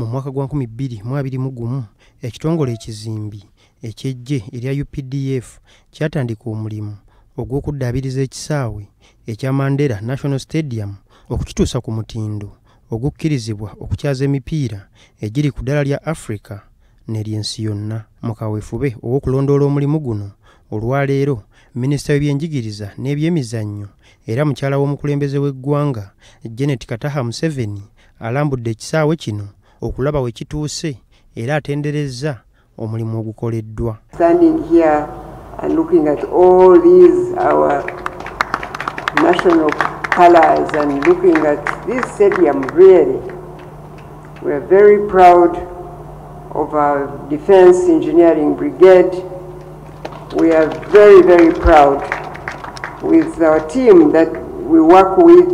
mu mwaka gwa 2021 ekitongole ekizimbi ekyejje erya UPDF kyatandika omulimu ogw'okuddaabiriza ekisaawe ekya Mandela National Stadium okukituusa ku mutindo ogukkirizibwa okukyaza emipiira egiri ku ddala lya Africa n'eryensi yonna. Mu kaweefube ow'okulondoola omulimu guno olwaleero, Minisita w'ebyenjigiriza n'ebyemizannyo era mukyala w'omukulembeze w'eggwanga Janet Kataha Museveni alambudde ekisaawe kino okulaba we kituuse era atenderezza omulimu ogukoleddwa. Standing here and looking at all these our national colors and looking at this stadium, really we are very proud of our defense engineering brigade. We are very, very proud with our team that we work with,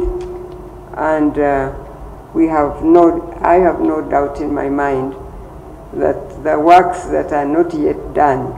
and I have no doubt in my mind that the works that are not yet done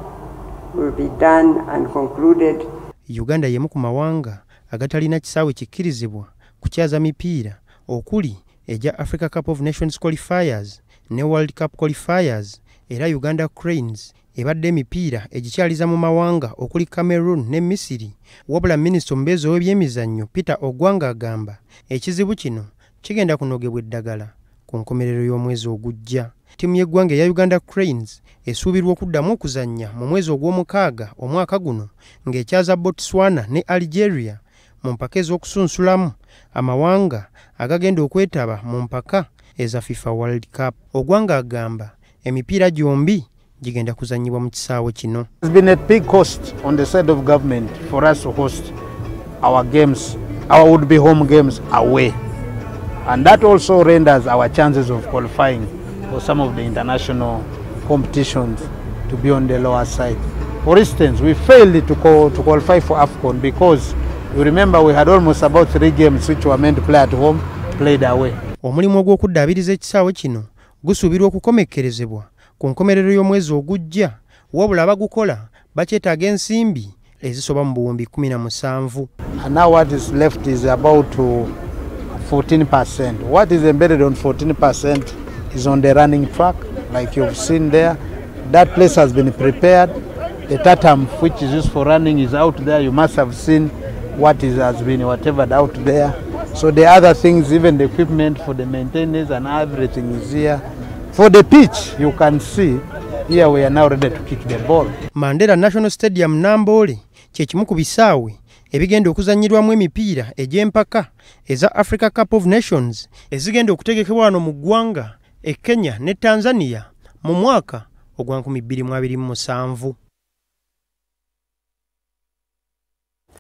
will be done and concluded. Uganda yemu ku mawanga agatalina kisaawe kikkirizibwa kukyaza mipiira okuli eja Africa Cup of Nations qualifiers ne World Cup qualifiers, era Uganda Cranes ebadde mipiira egikyaliza mu mawanga okuli Cameroon ne Misiri. Wabula Minisita ombeezi w'ebyemizannyo Peter Ogwanga agamba ekizibu kino kigenda kunogebwa eddagala ku nkomerero y'omwezi ogujja. Ttiimu y'eggwanga ya Uganda Cranes esuubirwa okuddamu okuzannya mu mwezi ogw'omukaaga omwaka guno ng'ekyaza Botswana ne Algeria mu mpaka ez'okusunsulamu amawanga agagenda okwetaba mu mpaka eza FIFA World Cup. Ogwanga agamba emipiira gyombi jigenda kuzanyibwa mu kisaawe kino. It's been a big cost on the side of government for us to host our games, our would be home games away, and that also renders our chances of qualifying for some of the international competitions to be on the lower side. For instance, we failed to qualify for AFCON because you remember we had almost about 3 games which were meant to play at home played away. Omulimu ogw'okuddaabiriza ekisaawe kino gusuubirwa okukomekkerezebwa ku nkomerero y'omwezi ogujja, wabula abagukola bakyetaaga ensimbi ezisoba mu buwumbi 17. And now what is left is about 14%. What is embedded on 14% is on the running track, like you've seen there. That place has been prepared. The tatam which is used for running is out there. You must have seen what is has been whatever out there. So the other things, even the equipment for the maintenance and everything is here. For the pitch, you can see here we are now ready to kick the ball. Mandela National Stadium Nambole kye kimu ku bisaawe ebigenda okuzannyirwamu emipiira egy'empaka eza Africa Cup of Nations ezigenda okutegekebwa wano mu ggwanga e Kenya ne Tanzania mu mwaka ogwa 2027.